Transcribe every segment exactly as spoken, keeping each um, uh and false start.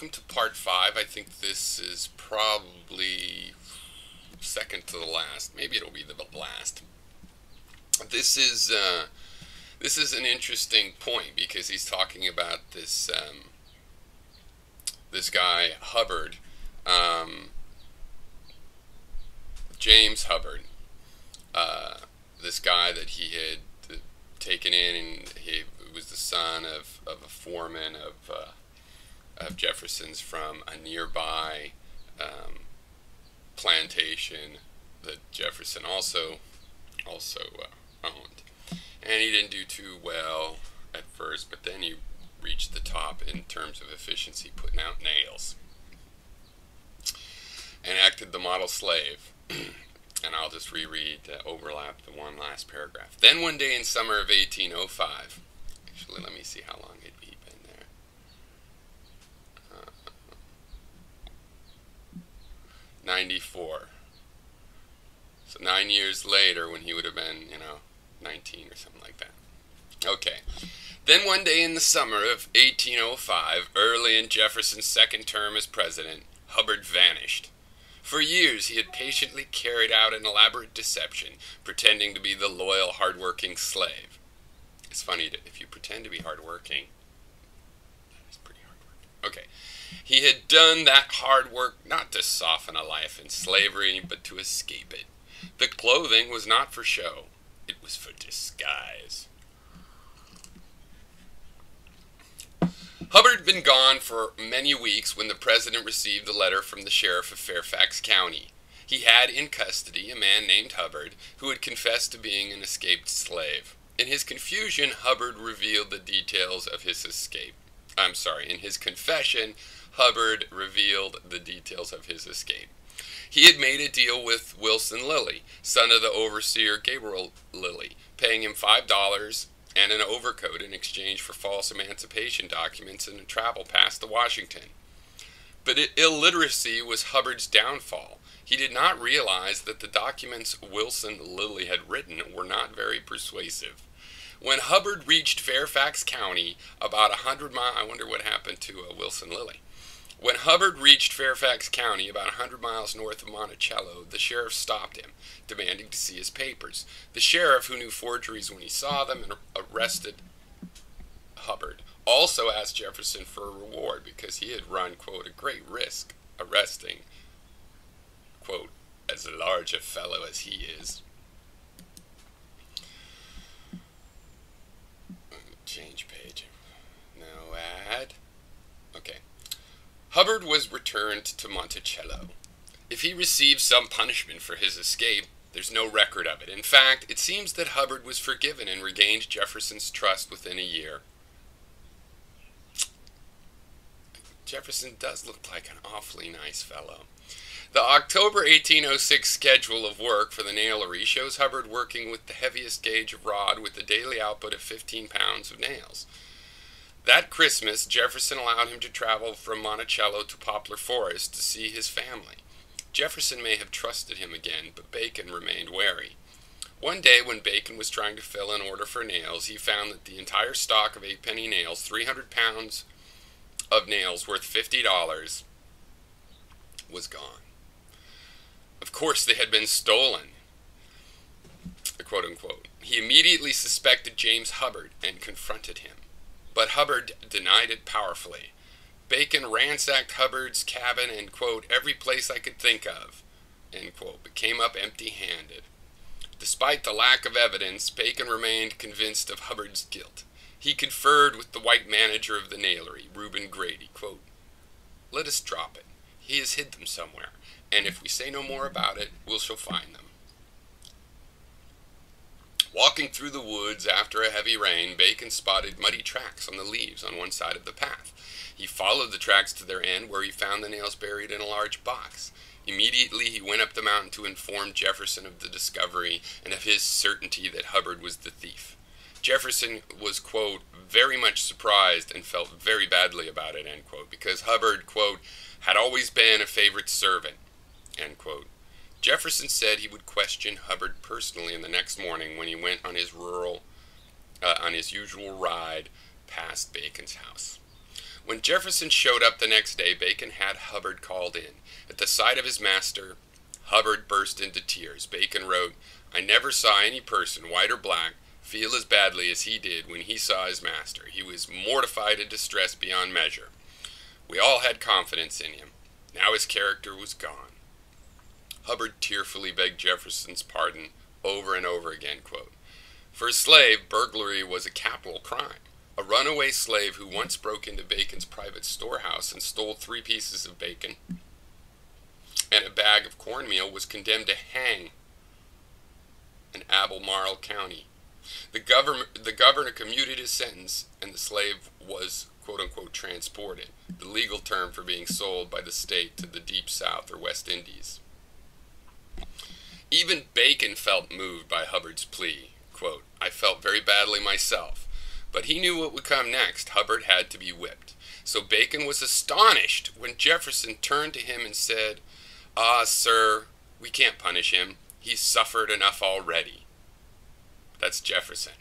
welcome to part five. I think this is probably second to the last. Maybe it'll be the last. This is uh, this is an interesting point because he's talking about this um, this guy Hubbard, um, James Hubbard, uh, this guy that he had taken in, and he was the son of, of a foreman of uh, of Jefferson's from a nearby um, plantation that Jefferson also also uh, owned, and he didn't do too well at first, but then he reached the top in terms of efficiency, putting out nails, and acted the model slave. And I'll just reread uh, overlap the one last paragraph. Then one day in summer of eighteen oh five, actually let me see how long it'd be. ninety-four. So nine years later, when he would have been, you know, nineteen or something like that. Okay. Then one day in the summer of eighteen oh five, early in Jefferson's second term as president, Hubbard vanished. For years he had patiently carried out an elaborate deception, pretending to be the loyal, hard-working slave. It's funny, if you pretend to be hard-working, that is pretty hard-working. Okay. He had done that hard work not to soften a life in slavery, but to escape it. The clothing was not for show. It was for disguise. Hubbard had been gone for many weeks when the president received a letter from the sheriff of Fairfax County. He had in custody a man named Hubbard who had confessed to being an escaped slave. In his confusion, Hubbard revealed the details of his escape. I'm sorry, in his confession, Hubbard revealed the details of his escape. He had made a deal with Wilson Lilly, son of the overseer Gabriel Lilly, paying him five dollars and an overcoat in exchange for false emancipation documents and a travel pass to Washington. But illiteracy was Hubbard's downfall. He did not realize that the documents Wilson Lilly had written were not very persuasive. When Hubbard reached Fairfax County, about a hundred miles, I wonder what happened to uh, Wilson Lilly. When Hubbard reached Fairfax County, about a hundred miles north of Monticello, the sheriff stopped him, demanding to see his papers. The sheriff, who knew forgeries when he saw them, and arrested Hubbard, also asked Jefferson for a reward because he had run, quote, a great risk arresting, quote, as large a fellow as he is. Change page. No ad. Okay. Hubbard was returned to Monticello. If he received some punishment for his escape, there's no record of it. In fact, it seems that Hubbard was forgiven and regained Jefferson's trust within a year. Jefferson does look like an awfully nice fellow. The October eighteen oh six schedule of work for the nailery shows Hubbard working with the heaviest gauge of rod with a daily output of fifteen pounds of nails. That Christmas, Jefferson allowed him to travel from Monticello to Poplar Forest to see his family. Jefferson may have trusted him again, but Bacon remained wary. One day, when Bacon was trying to fill an order for nails, he found that the entire stock of eightpenny nails, three hundred pounds of nails worth fifty dollars, was gone. Of course, they had been stolen, quote unquote. He immediately suspected James Hubbard and confronted him, but Hubbard denied it powerfully. Bacon ransacked Hubbard's cabin and, quote, every place I could think of, end quote, but came up empty-handed. Despite the lack of evidence, Bacon remained convinced of Hubbard's guilt. He conferred with the white manager of the nailery, Reuben Grady, quote, let us drop it. He has hid them somewhere, and if we say no more about it, we shall find them. Walking through the woods after a heavy rain, Bacon spotted muddy tracks on the leaves on one side of the path. He followed the tracks to their end, where he found the nails buried in a large box. Immediately he went up the mountain to inform Jefferson of the discovery and of his certainty that Hubbard was the thief. Jefferson was, quote, very much surprised and felt very badly about it, end quote, because Hubbard, quote, had always been a favorite servant, end quote. Jefferson said he would question Hubbard personally in the next morning when he went on his rural, uh, on his usual ride past Bacon's house. When Jefferson showed up the next day, Bacon had Hubbard called in. At the sight of his master, Hubbard burst into tears. Bacon wrote, "I never saw any person, white or black, feel as badly as he did when he saw his master. He was mortified and distressed beyond measure. We all had confidence in him. Now his character was gone." Hubbard tearfully begged Jefferson's pardon over and over again, quote, "For a slave, burglary was a capital crime. A runaway slave who once broke into Bacon's private storehouse and stole three pieces of bacon and a bag of cornmeal was condemned to hang in Albemarle County. The governor, the governor commuted his sentence, and the slave was, quote-unquote, transported, the legal term for being sold by the state to the Deep South or West Indies." Even Bacon felt moved by Hubbard's plea, quote, "I felt very badly myself," but he knew what would come next. Hubbard had to be whipped. So Bacon was astonished when Jefferson turned to him and said, "Ah, sir, we can't punish him. He's suffered enough already." That's Jefferson.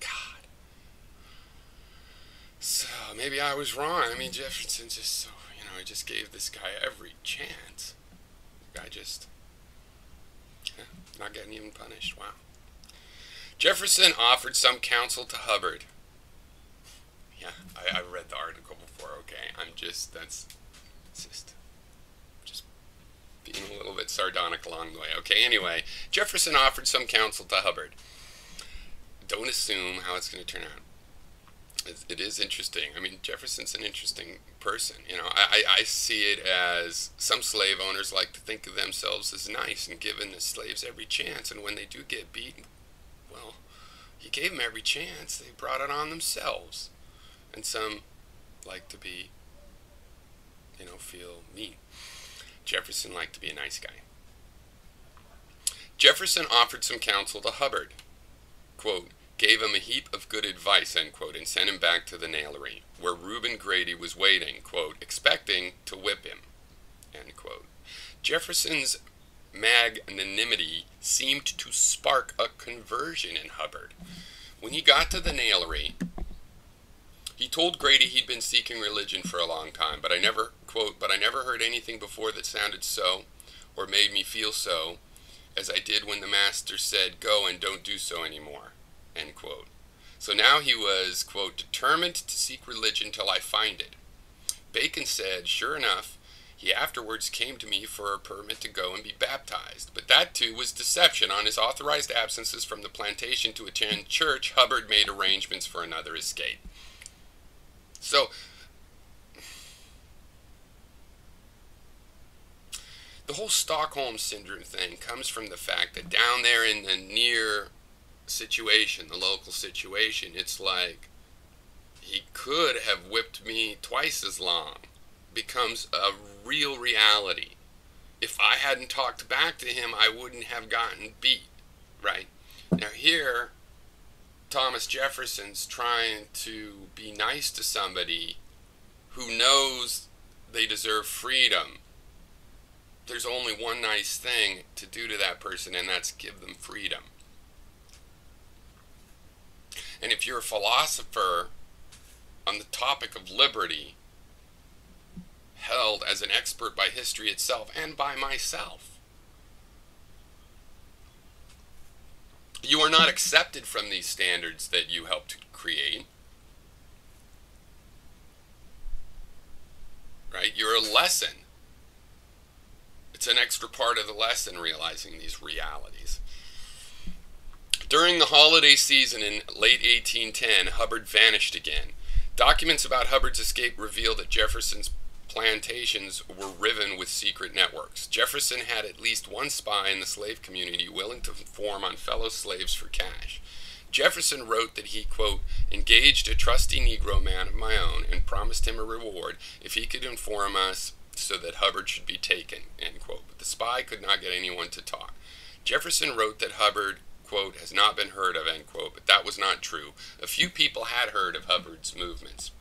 God. So maybe I was wrong. I mean, Jefferson just so, you know, he just gave this guy every chance. The guy just, yeah, not getting even punished. Wow. Jefferson offered some counsel to Hubbard. Yeah, I, I read the article before. Okay, I'm just that's it's just just being a little bit sardonic along the way. Okay, anyway, Jefferson offered some counsel to Hubbard. Don't assume how it's going to turn out. It, it is interesting. I mean, Jefferson's an interesting person. You know, I, I see it as some slave owners like to think of themselves as nice and giving the slaves every chance, and when they do get beaten, well, he gave them every chance. They brought it on themselves. And some like to be, you know, feel mean. Jefferson liked to be a nice guy. Jefferson offered some counsel to Hubbard. Quote, "Gave him a heap of good advice," end quote, and sent him back to the nailery, where Reuben Grady was waiting, quote, expecting to whip him, end quote. Jefferson's magnanimity seemed to spark a conversion in Hubbard. When he got to the nailery, he told Grady he'd been seeking religion for a long time, but I never, quote, "but I never heard anything before that sounded so, or made me feel so, as I did when the master said, go and don't do so anymore," end quote. So now he was, quote, "determined to seek religion till I find it." Bacon said, sure enough, he afterwards came to me for a permit to go and be baptized, but that too was deception. On his authorized absences from the plantation to attend church, Hubbard made arrangements for another escape. So, the whole Stockholm Syndrome thing comes from the fact that down there in the near situation, the local situation, it's like, he could have whipped me twice as long. Becomes a real reality. If I hadn't talked back to him, I wouldn't have gotten beat, right? Now here, Thomas Jefferson's trying to be nice to somebody who knows they deserve freedom. There's only one nice thing to do to that person, and that's give them freedom. And if you're a philosopher on the topic of liberty, held as an expert by history itself and by myself, you are not accepted from these standards that you helped to create. Right? You're a lesson. It's an extra part of the lesson, realizing these realities. During the holiday season in late eighteen ten, Hubbard vanished again. Documents about Hubbard's escape reveal that Jefferson's plantations were riven with secret networks. Jefferson had at least one spy in the slave community willing to inform on fellow slaves for cash. Jefferson wrote that he, quote, engaged a trusty Negro man of my own and promised him a reward if he could inform us so that Hubbard should be taken, end quote. But the spy could not get anyone to talk. Jefferson wrote that Hubbard, quote, has not been heard of, end quote, but that was not true. A few people had heard of Hubbard's movements.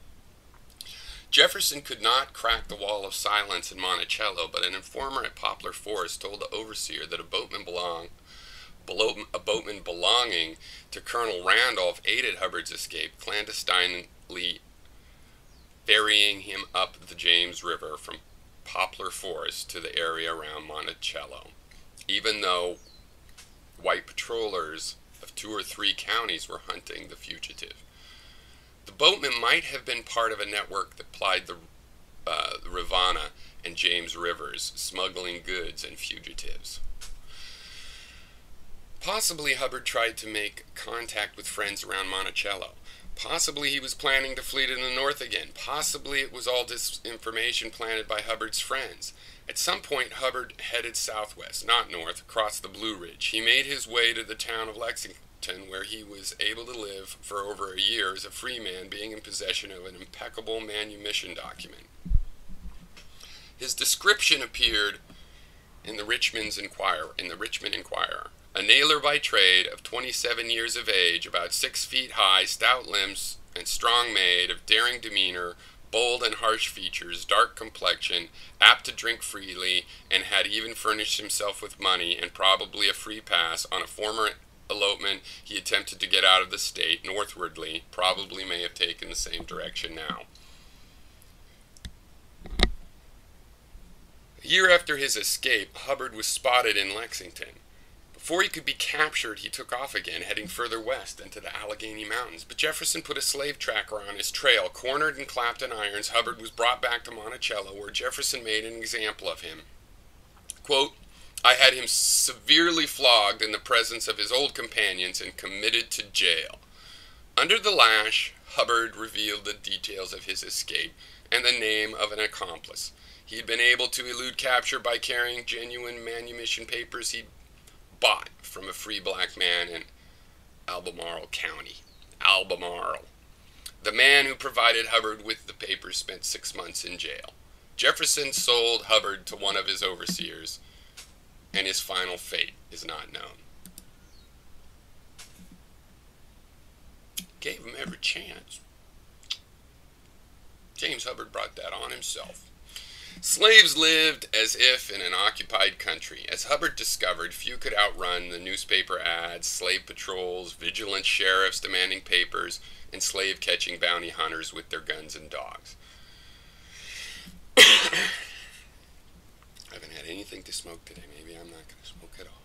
Jefferson could not crack the wall of silence in Monticello, but an informer at Poplar Forest told the overseer that a boatman, belong, below, a boatman belonging to Colonel Randolph aided Hubbard's escape, clandestinely carrying him up the James River from Poplar Forest to the area around Monticello, even though white patrollers of two or three counties were hunting the fugitive. The boatman might have been part of a network that plied the uh, Rivanna and James rivers, smuggling goods and fugitives. Possibly Hubbard tried to make contact with friends around Monticello. Possibly he was planning to flee to the north again. Possibly it was all disinformation planted by Hubbard's friends. At some point, Hubbard headed southwest, not north, across the Blue Ridge. He made his way to the town of Lexington, where he was able to live for over a year as a free man, being in possession of an impeccable manumission document. His description appeared in the Richmond's Enquirer, in the Richmond Enquirer. A nailer by trade, of twenty-seven years of age, about six feet high, stout limbs, and strong made, of daring demeanor, bold and harsh features, dark complexion, apt to drink freely, and had even furnished himself with money and probably a free pass. On a former elopement, he attempted to get out of the state northwardly, probably may have taken the same direction now. A year after his escape, Hubbard was spotted in Lexington. Before he could be captured, he took off again, heading further west into the Allegheny Mountains. But Jefferson put a slave tracker on his trail. Cornered and clapped in irons, Hubbard was brought back to Monticello, where Jefferson made an example of him. Quote, "I had him severely flogged in the presence of his old companions and committed to jail." Under the lash, Hubbard revealed the details of his escape and the name of an accomplice. He had been able to elude capture by carrying genuine manumission papers he'd bought from a free black man in Albemarle County. Albemarle. The man who provided Hubbard with the papers spent six months in jail. Jefferson sold Hubbard to one of his overseers, and his final fate is not known. Gave him every chance. James Hubbard brought that on himself. Slaves lived as if in an occupied country. As Hubbard discovered, few could outrun the newspaper ads, slave patrols, vigilant sheriffs demanding papers, and slave-catching bounty hunters with their guns and dogs. I haven't had anything to smoke today. Maybe I'm not going to smoke at all.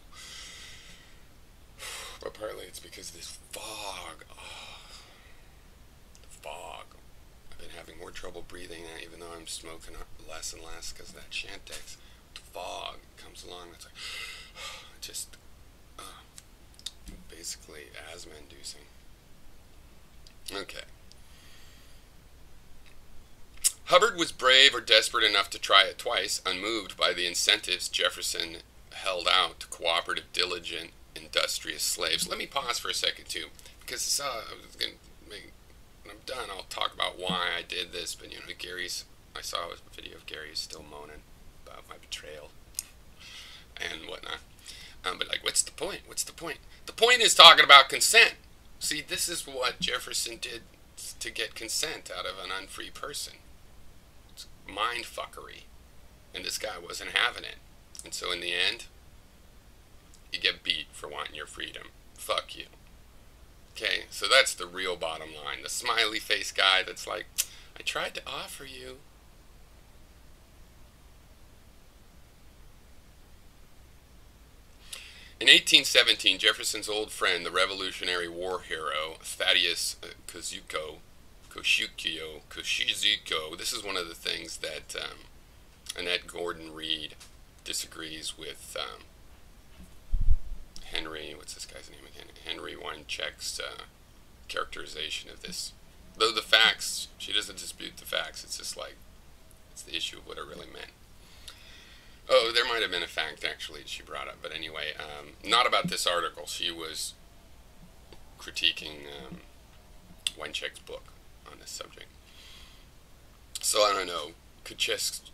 But partly it's because of this fog. Oh, the fog. Been having more trouble breathing now, even though I'm smoking less and less because of that Chantix. The fog comes along, it's like, just uh, basically asthma inducing. Okay. Hubbard was brave or desperate enough to try it twice, unmoved by the incentives Jefferson held out to cooperative, diligent, industrious slaves. Let me pause for a second, too, because uh, I was going to make... When I'm done, I'll talk about why I did this, but you know, Gary's, I saw a video of Gary still moaning about my betrayal and whatnot. Um, but like, what's the point? What's the point? The point is talking about consent. See, this is what Jefferson did to get consent out of an unfree person. It's mind fuckery. And this guy wasn't having it. And so in the end, you get beat for wanting your freedom. Fuck you. Okay, so that's the real bottom line. The smiley face guy that's like, I tried to offer you. In eighteen seventeen, Jefferson's old friend, the Revolutionary War hero, Thaddeus Kosciuszko, Kosciuszko, Kosciuszko, this is one of the things that um, Annette Gordon-Reed disagrees with um, Henry, what's this guy's name again? Henry Weincheck's uh, characterization of this. Though the facts, she doesn't dispute the facts, it's just like, it's the issue of what it really meant. Oh, there might have been a fact, actually, she brought up, but anyway, um, not about this article. She was critiquing um, Weincheck's book on this subject. So, I don't know, Kosciuszko,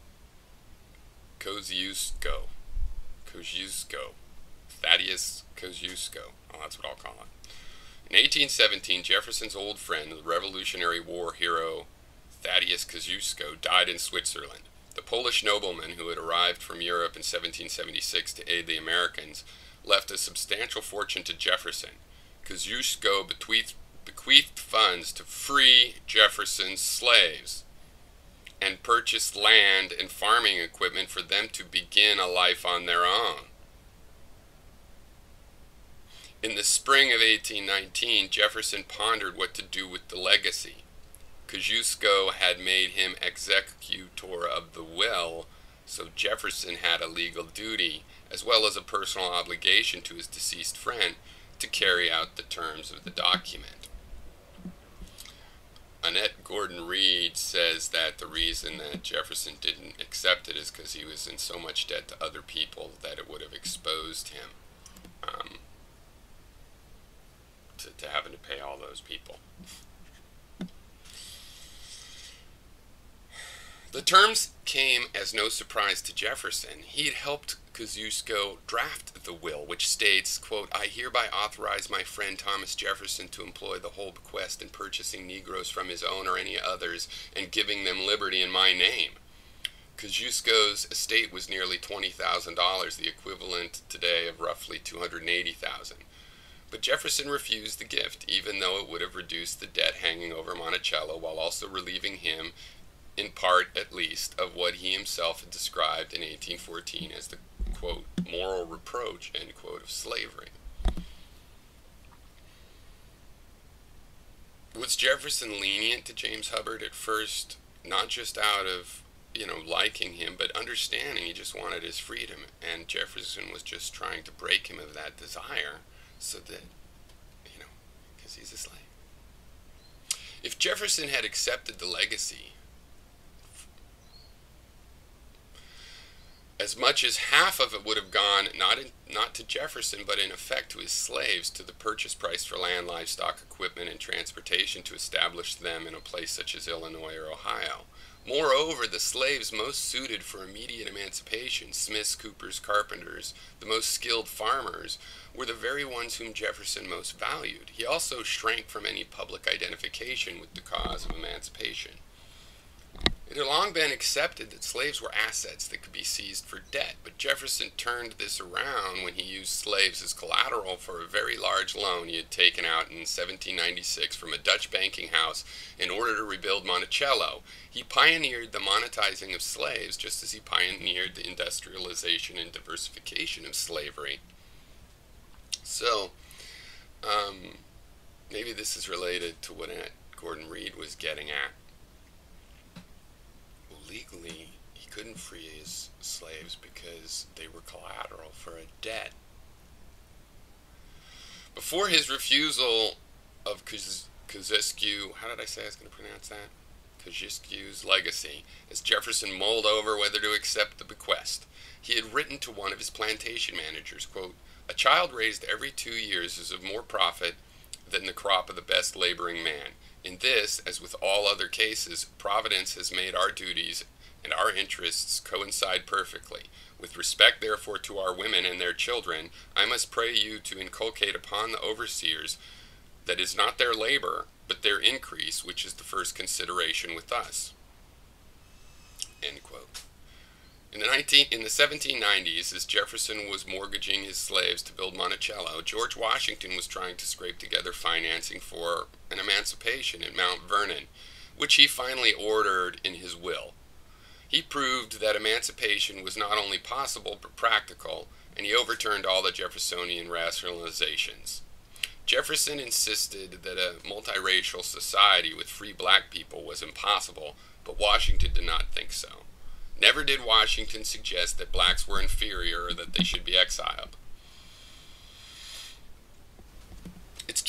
Kosciuszko, Thaddeus Kosciuszko. Well, that's what I'll call him. In eighteen seventeen, Jefferson's old friend, the Revolutionary War hero Thaddeus Kosciuszko, died in Switzerland. The Polish nobleman who had arrived from Europe in seventeen seventy-six to aid the Americans left a substantial fortune to Jefferson. Kosciuszko bequeathed, bequeathed funds to free Jefferson's slaves. purchased land and farming equipment for them to begin a life on their own. In the spring of eighteen nineteen, Jefferson pondered what to do with the legacy. Kosciuszko had made him executor of the will, so Jefferson had a legal duty, as well as a personal obligation to his deceased friend, to carry out the terms of the document. Annette Gordon-Reed says that the reason that Jefferson didn't accept it is because he was in so much debt to other people that it would have exposed him um, to, to having to pay all those people. The terms came as no surprise to Jefferson. He had helped Kosciuszko draft the will, which states, quote, "I hereby authorize my friend Thomas Jefferson to employ the whole bequest in purchasing Negroes from his own or any others and giving them liberty in my name." Kosciuszko's estate was nearly twenty thousand dollars, the equivalent today of roughly two hundred eighty thousand dollars. But Jefferson refused the gift, even though it would have reduced the debt hanging over Monticello while also relieving him, in part at least, of what he himself had described in eighteen fourteen as the, quote, moral reproach, end quote, of slavery. Was Jefferson lenient to James Hubbard at first, not just out of, you know, liking him, but understanding he just wanted his freedom, and Jefferson was just trying to break him of that desire so that, you know, because he's a slave. If Jefferson had accepted the legacy, as much as half of it would have gone not in, not to Jefferson, but in effect to his slaves, to the purchase price for land, livestock, equipment, and transportation to establish them in a place such as Illinois or Ohio. Moreover, the slaves most suited for immediate emancipation, smiths, coopers, carpenters, the most skilled farmers, were the very ones whom Jefferson most valued. He also shrank from any public identification with the cause of emancipation. It had long been accepted that slaves were assets that could be seized for debt, but Jefferson turned this around when he used slaves as collateral for a very large loan he had taken out in seventeen ninety-six from a Dutch banking house in order to rebuild Monticello. He pioneered the monetizing of slaves just as he pioneered the industrialization and diversification of slavery. So, um, maybe this is related to what Annette Gordon-Reed was getting at. Legally, he couldn't free his slaves because they were collateral for a debt. Before his refusal of Kosciuszko, how did I say I was going to pronounce that? Kosciuszko's legacy, as Jefferson mulled over whether to accept the bequest, he had written to one of his plantation managers, quote, "A child raised every two years is of more profit than the crop of the best laboring man. In this, as with all other cases, Providence has made our duties and our interests coincide perfectly. With respect, therefore, to our women and their children, I must pray you to inculcate upon the overseers that is not their labor, but their increase, which is the first consideration with us." End quote. In the, nineteen, in the seventeen nineties, as Jefferson was mortgaging his slaves to build Monticello, George Washington was trying to scrape together financing for an emancipation at Mount Vernon, which he finally ordered in his will. He proved that emancipation was not only possible but practical, and he overturned all the Jeffersonian rationalizations. Jefferson insisted that a multiracial society with free black people was impossible, but Washington did not think so. Never did Washington suggest that blacks were inferior or that they should be exiled. It's,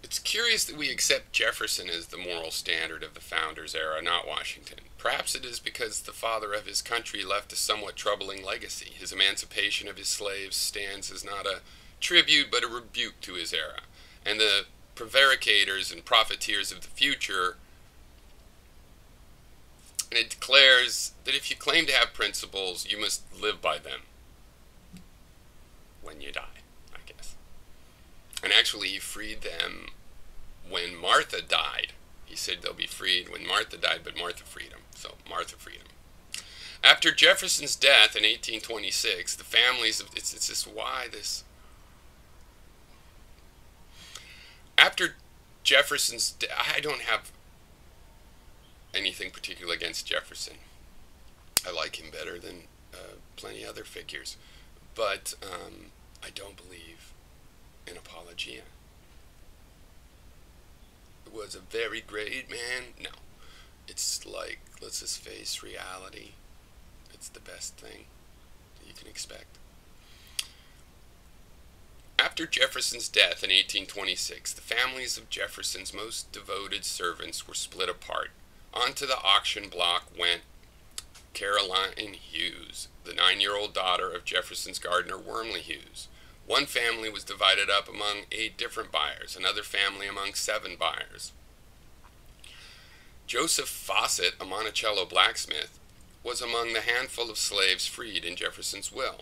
it's curious that we accept Jefferson as the moral standard of the Founders' era, not Washington. Perhaps it is because the father of his country left a somewhat troubling legacy. His emancipation of his slaves stands as not a tribute but a rebuke to his era. And the prevaricators and profiteers of the future, and it declares that if you claim to have principles, you must live by them when you die, I guess. And actually, he freed them when Martha died. He said they'll be freed when Martha died, but Martha freed them. So, Martha freed them. After Jefferson's death in eighteen twenty-six, the families of... It's, it's just why this... After Jefferson's... I don't have... particular against Jefferson. I like him better than uh, plenty other figures, but um, I don't believe in apologia. Was a very great man? No. It's like, let's just face reality. It's the best thing that you can expect. After Jefferson's death in eighteen twenty-six, the families of Jefferson's most devoted servants were split apart. Onto the auction block went Caroline Hughes, the nine-year-old daughter of Jefferson's gardener Wormley Hughes. One family was divided up among eight different buyers, another family among seven buyers. Joseph Fossett, a Monticello blacksmith, was among the handful of slaves freed in Jefferson's will.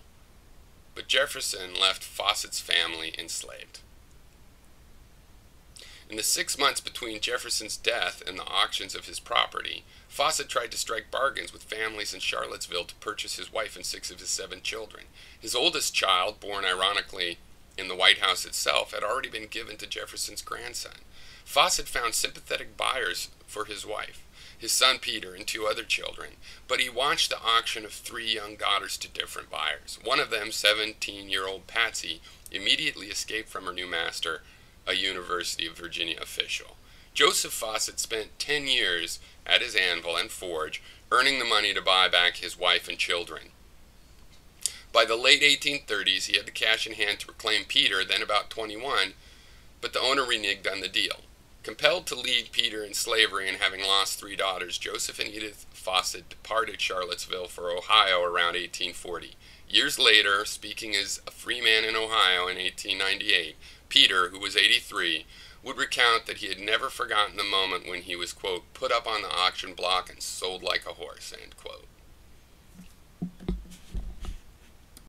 But Jefferson left Fossett's family enslaved. In the six months between Jefferson's death and the auctions of his property, Fossett tried to strike bargains with families in Charlottesville to purchase his wife and six of his seven children. His oldest child, born ironically in the White House itself, had already been given to Jefferson's grandson. Fossett found sympathetic buyers for his wife, his son Peter, and two other children, but he watched the auction of three young daughters to different buyers. One of them, seventeen-year-old Patsy, immediately escaped from her new master, a University of Virginia official. Joseph Fossett spent ten years at his anvil and forge, earning the money to buy back his wife and children. By the late eighteen thirties, he had the cash in hand to reclaim Peter, then about twenty-one, but the owner reneged on the deal. Compelled to leave Peter in slavery and having lost three daughters, Joseph and Edith Fossett departed Charlottesville for Ohio around eighteen forty. Years later, speaking as a free man in Ohio in eighteen ninety-eight, Peter, who was eighty-three, would recount that he had never forgotten the moment when he was, quote, put up on the auction block and sold like a horse, end quote.